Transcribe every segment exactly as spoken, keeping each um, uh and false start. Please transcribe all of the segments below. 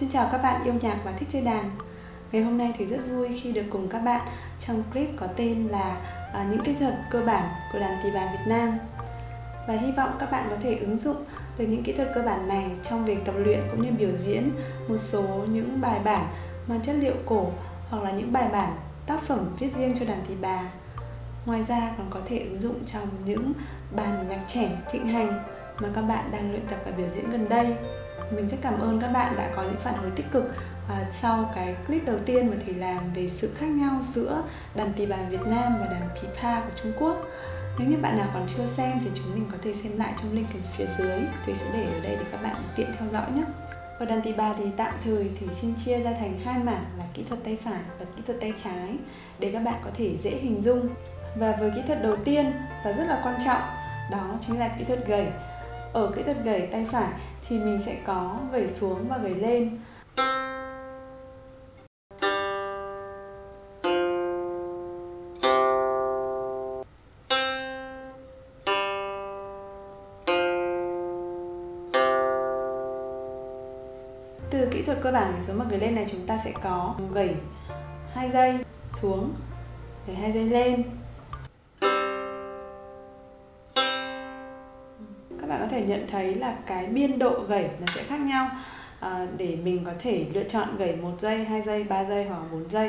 Xin chào các bạn yêu nhạc và thích chơi đàn. Ngày hôm nay thì rất vui khi được cùng các bạn trong clip có tên là à, những kỹ thuật cơ bản của đàn tỳ bà Việt Nam. Và hy vọng các bạn có thể ứng dụng được những kỹ thuật cơ bản này trong việc tập luyện cũng như biểu diễn một số những bài bản mang chất liệu cổ hoặc là những bài bản tác phẩm viết riêng cho đàn tỳ bà. Ngoài ra còn có thể ứng dụng trong những bàn nhạc trẻ thịnh hành mà các bạn đang luyện tập và biểu diễn gần đây. Mình rất cảm ơn các bạn đã có những phản hồi tích cực à, sau cái clip đầu tiên mà Thủy làm về sự khác nhau giữa đàn tỳ bà Việt Nam và đàn pi pa của Trung Quốc. Nếu như bạn nào còn chưa xem thì chúng mình có thể xem lại trong link ở phía dưới. Thủy sẽ để ở đây để các bạn tiện theo dõi nhé. Và đàn tỳ bà thì tạm thời thì xin chia ra thành hai mảng là kỹ thuật tay phải và kỹ thuật tay trái để các bạn có thể dễ hình dung. Và với kỹ thuật đầu tiên và rất là quan trọng, đó chính là kỹ thuật gẩy. Ở kỹ thuật gẩy tay phải thì mình sẽ có gẩy xuống và gẩy lên. Từ kỹ thuật cơ bản gẩy xuống và gẩy lên này, chúng ta sẽ có gẩy hai giây xuống, gẩy hai giây lên. Các bạn có thể nhận thấy là cái biên độ gẩy nó sẽ khác nhau à, để mình có thể lựa chọn gẩy một giây, hai giây, ba giây hoặc bốn giây.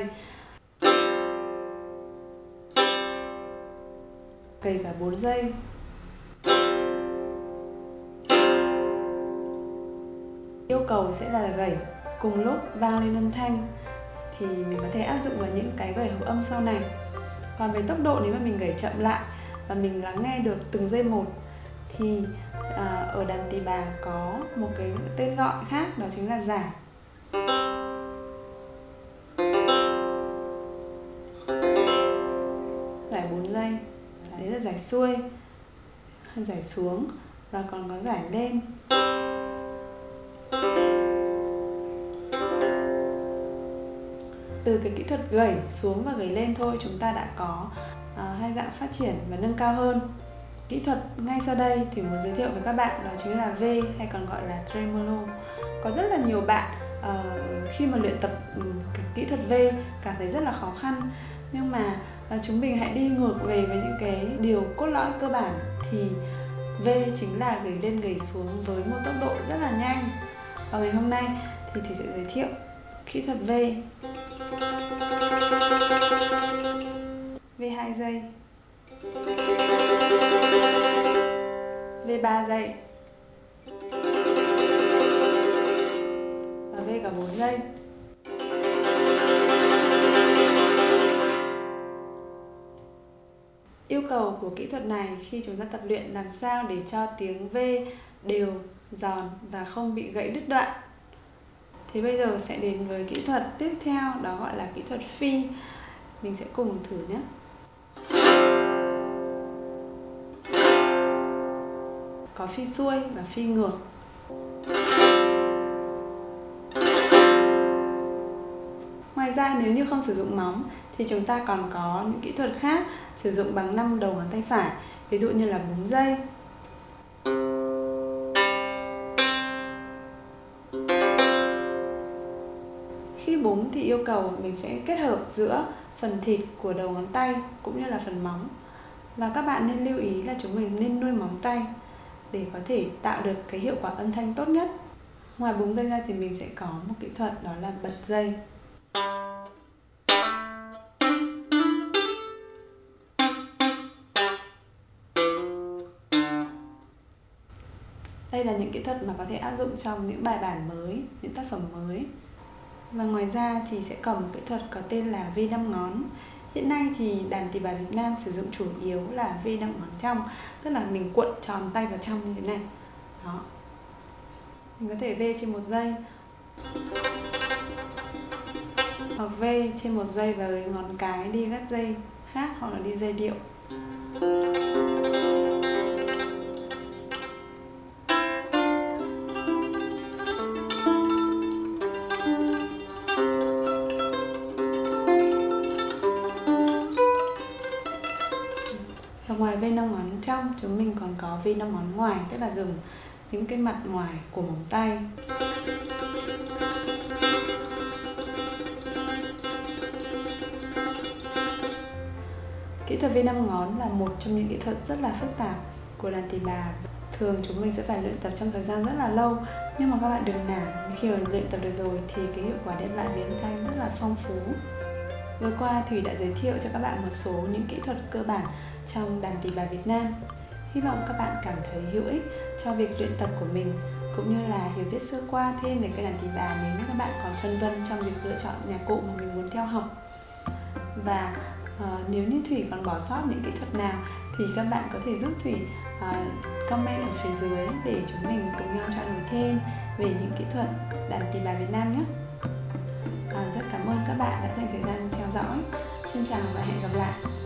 Gẩy cả bốn giây. Yêu cầu sẽ là gẩy cùng lúc vang lên âm thanh thì mình có thể áp dụng vào những cái gẩy hợp âm sau này. Còn về tốc độ, nếu mà mình gẩy chậm lại và mình lắng nghe được từng giây một thì à, ở đàn tỳ bà có một cái tên gọi khác, đó chính là giả. Giải bốn giây, đấy là giải xuôi, giải xuống và còn có giải lên. Từ cái kỹ thuật gẩy xuống và gẩy lên thôi, chúng ta đã có à, hai dạng phát triển và nâng cao hơn. Kỹ thuật ngay sau đây thì muốn giới thiệu với các bạn đó chính là V hay còn gọi là tremolo. Có rất là nhiều bạn uh, khi mà luyện tập um, kỹ thuật V cảm thấy rất là khó khăn. Nhưng mà uh, chúng mình hãy đi ngược về với những cái điều cốt lõi cơ bản thì V chính là gẩy lên gẩy xuống với một tốc độ rất là nhanh. Và ngày hôm nay thì Thủy sẽ giới thiệu kỹ thuật V. V hai giây, V ba giây và V cả bốn giây. Yêu cầu của kỹ thuật này khi chúng ta tập luyện làm sao để cho tiếng V đều, giòn và không bị gãy đứt đoạn. Thì bây giờ sẽ đến với kỹ thuật tiếp theo, đó gọi là kỹ thuật phi. Mình sẽ cùng thử nhé. Có phi xuôi và phi ngược. Ngoài ra, nếu như không sử dụng móng thì chúng ta còn có những kỹ thuật khác sử dụng bằng năm đầu ngón tay phải, ví dụ như là búng dây, khi búng thì yêu cầu mình sẽ kết hợp giữa phần thịt của đầu ngón tay cũng như là phần móng. Và các bạn nên lưu ý là chúng mình nên nuôi móng tay để có thể tạo được cái hiệu quả âm thanh tốt nhất. Ngoài búng dây ra thì mình sẽ có một kỹ thuật, đó là bật dây. Đây là những kỹ thuật mà có thể áp dụng trong những bài bản mới, những tác phẩm mới. Và ngoài ra thì sẽ còn một kỹ thuật có tên là vi năm ngón. Hiện nay thì đàn tỳ bà Việt Nam sử dụng chủ yếu là vi năm ngón trong, tức là mình cuộn tròn tay vào trong như thế này. Đó. Mình có thể V trên một giây, hoặc V trên một giây và với ngón cái đi các dây khác hoặc là đi dây điệu. Ngoài V năm ngón trong, chúng mình còn có V năm ngón ngoài, tức là dùng những cái mặt ngoài của móng tay. Kỹ thuật viên năm ngón là một trong những kỹ thuật rất là phức tạp của làn tỳ bà. Thường chúng mình sẽ phải luyện tập trong thời gian rất là lâu, nhưng mà các bạn đừng nản, khi mà luyện tập được rồi thì cái hiệu quả đem lại với âm thanh rất là phong phú. Vừa qua Thủy đã giới thiệu cho các bạn một số những kỹ thuật cơ bản trong đàn tỳ bà Việt Nam. Hy vọng các bạn cảm thấy hữu ích cho việc luyện tập của mình, cũng như là hiểu biết sơ qua thêm về cái đàn tỳ bà nếu như các bạn còn phân vân trong việc lựa chọn nhạc cụ mà mình muốn theo học. Và uh, nếu như Thủy còn bỏ sót những kỹ thuật nào thì các bạn có thể giúp Thủy uh, comment ở phía dưới để chúng mình cùng nhau trao đổi thêm về những kỹ thuật đàn tỳ bà Việt Nam nhé. Uh, rất cảm ơn các bạn đã dành thời gian theo dõi. Xin chào và hẹn gặp lại.